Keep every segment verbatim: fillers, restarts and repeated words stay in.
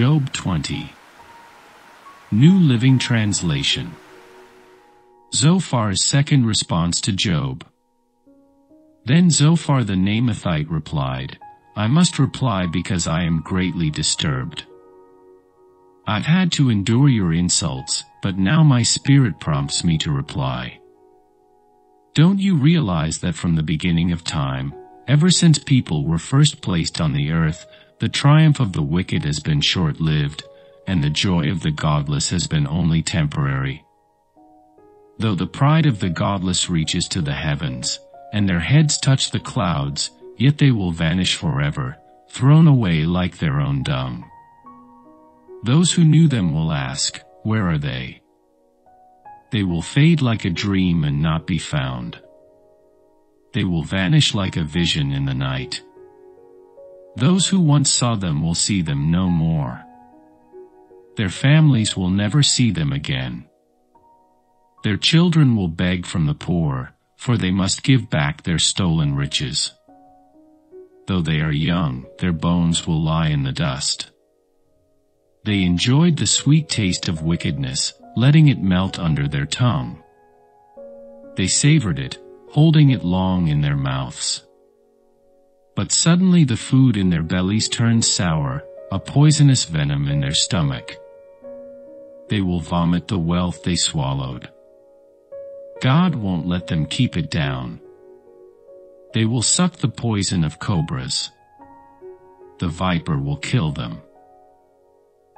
Job twenty. New Living Translation. Zophar's second response to Job. Then Zophar the Naamathite replied, I must reply because I am greatly disturbed. I've had to endure your insults, but now my spirit prompts me to reply. Don't you realize that from the beginning of time, ever since people were first placed on the earth, the triumph of the wicked has been short-lived, and the joy of the godless has been only temporary? Though the pride of the godless reaches to the heavens, and their heads touch the clouds, yet they will vanish forever, thrown away like their own dung. Those who knew them will ask, where are they? They will fade like a dream and not be found. They will vanish like a vision in the night. Those who once saw them will see them no more. Their families will never see them again. Their children will beg from the poor, for they must give back their stolen riches. Though they are young, their bones will lie in the dust. They enjoyed the sweet taste of wickedness, letting it melt under their tongue. They savored it, holding it long in their mouths. But suddenly the food in their bellies turned sour, a poisonous venom in their stomach. They will vomit the wealth they swallowed. God won't let them keep it down. They will suck the poison of cobras. The viper will kill them.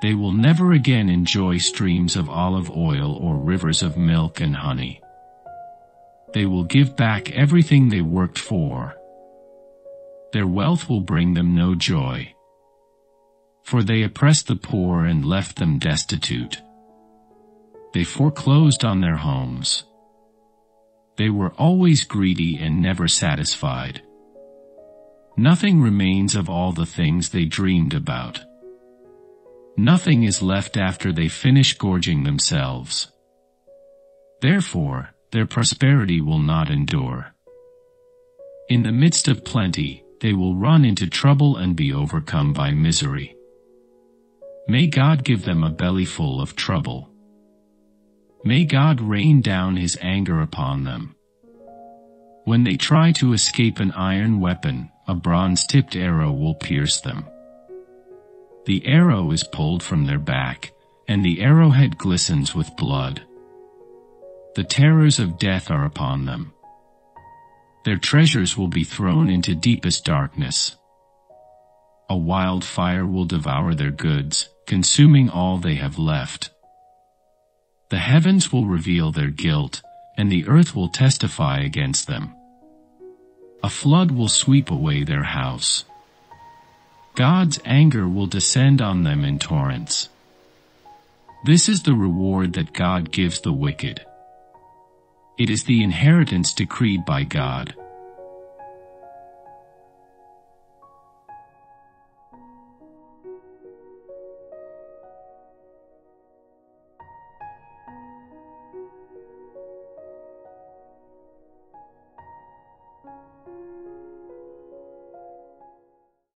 They will never again enjoy streams of olive oil or rivers of milk and honey. They will give back everything they worked for. Their wealth will bring them no joy, for they oppressed the poor and left them destitute. They foreclosed on their homes. They were always greedy and never satisfied. Nothing remains of all the things they dreamed about. Nothing is left after they finish gorging themselves. Therefore, their prosperity will not endure. In the midst of plenty, they will run into trouble and be overcome by misery. May God give them a bellyful of trouble. May God rain down his anger upon them. When they try to escape an iron weapon, a bronze-tipped arrow will pierce them. The arrow is pulled from their back, and the arrowhead glistens with blood. The terrors of death are upon them. Their treasures will be thrown into deepest darkness. A wildfire will devour their goods, consuming all they have left. The heavens will reveal their guilt, and the earth will testify against them. A flood will sweep away their house. God's anger will descend on them in torrents. This is the reward that God gives the wicked. It is the inheritance decreed by God.